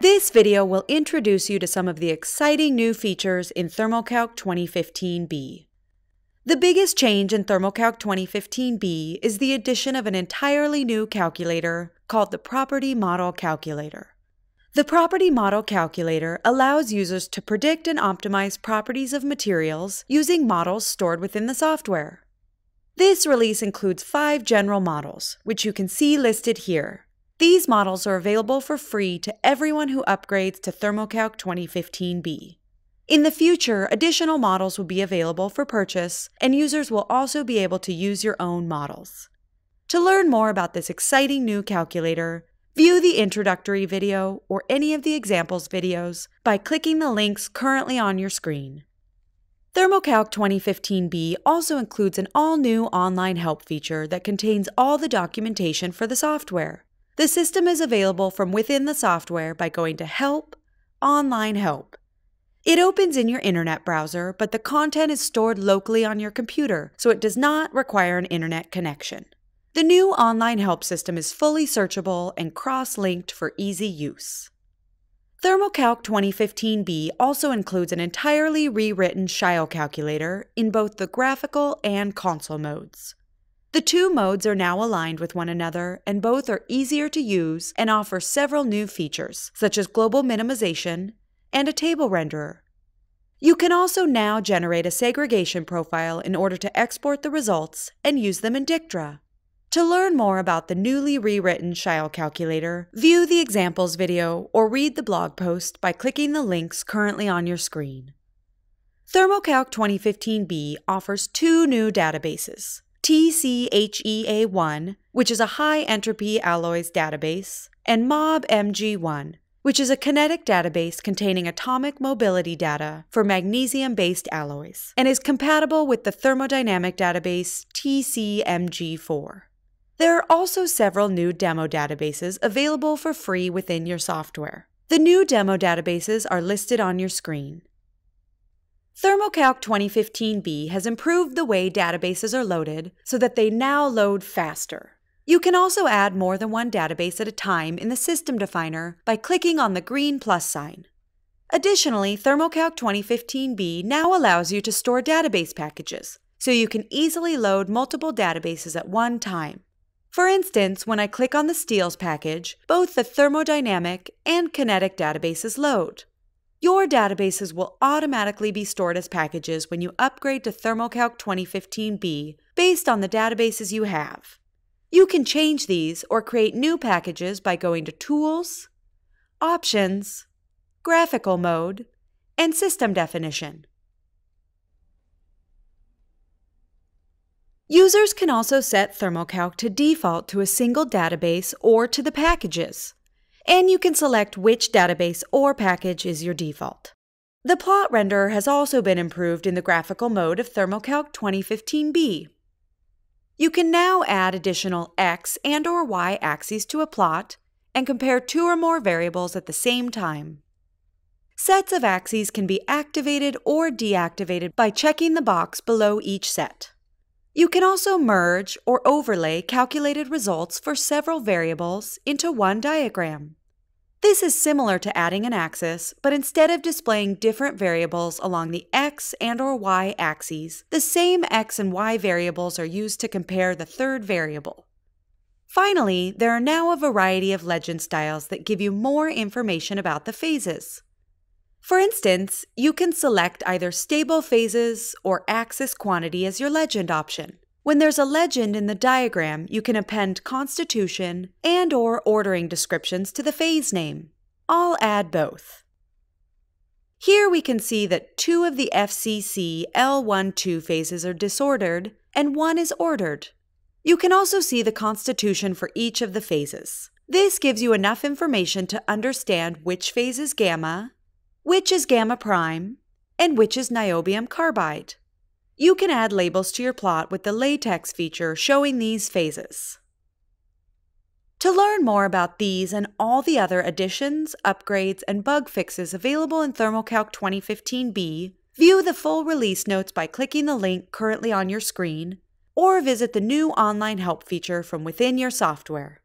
This video will introduce you to some of the exciting new features in Thermo-Calc 2015b. The biggest change in Thermo-Calc 2015b is the addition of an entirely new calculator called the Property Model Calculator. The Property Model Calculator allows users to predict and optimize properties of materials using models stored within the software. This release includes 5 general models, which you can see listed here. These models are available for free to everyone who upgrades to Thermo-Calc 2015b. In the future, additional models will be available for purchase, and users will also be able to use your own models. To learn more about this exciting new calculator, view the introductory video or any of the examples videos by clicking the links currently on your screen. Thermo-Calc 2015b also includes an all-new online help feature that contains all the documentation for the software. The system is available from within the software by going to Help, Online Help. It opens in your internet browser, but the content is stored locally on your computer, so it does not require an internet connection. The new online help system is fully searchable and cross-linked for easy use. Thermo-Calc 2015b also includes an entirely rewritten Scheil calculator in both the graphical and console modes. The two modes are now aligned with one another, and both are easier to use and offer several new features, such as global minimization and a table renderer. You can also now generate a segregation profile in order to export the results and use them in Dictra. To learn more about the newly rewritten Scheil calculator, view the examples video or read the blog post by clicking the links currently on your screen. Thermo-Calc 2015b offers 2 new databases. TCHEA1, which is a high-entropy alloys database, and MOB-MG1, which is a kinetic database containing atomic mobility data for magnesium-based alloys, and is compatible with the thermodynamic database TCMG4. There are also several new demo databases available for free within your software. The new demo databases are listed on your screen. Thermo-Calc 2015b has improved the way databases are loaded so that they now load faster. You can also add more than one database at a time in the system definer by clicking on the green plus sign. Additionally, Thermo-Calc 2015b now allows you to store database packages, so you can easily load multiple databases at one time. For instance, when I click on the steels package, both the thermodynamic and kinetic databases load. Your databases will automatically be stored as packages when you upgrade to Thermo-Calc 2015b based on the databases you have. You can change these or create new packages by going to Tools, Options, Graphical Mode, and System Definition. Users can also set Thermo-Calc to default to a single database or to the packages, and you can select which database or package is your default. The plot renderer has also been improved in the graphical mode of Thermo-Calc 2015b. You can now add additional X and or Y axes to a plot and compare 2 or more variables at the same time. Sets of axes can be activated or deactivated by checking the box below each set. You can also merge or overlay calculated results for several variables into one diagram. This is similar to adding an axis, but instead of displaying different variables along the X and or Y axes, the same X and Y variables are used to compare the third variable. Finally, there are now a variety of legend styles that give you more information about the phases. For instance, you can select either stable phases or axis quantity as your legend option. When there's a legend in the diagram, you can append constitution and or ordering descriptions to the phase name. I'll add both. Here we can see that 2 of the FCC L12 phases are disordered and 1 is ordered. You can also see the constitution for each of the phases. This gives you enough information to understand which phase is gamma, which is gamma prime, and which is niobium carbide. You can add labels to your plot with the LaTeX feature showing these phases. To learn more about these and all the other additions, upgrades, and bug fixes available in Thermo-Calc 2015b, view the full release notes by clicking the link currently on your screen, or visit the new online help feature from within your software.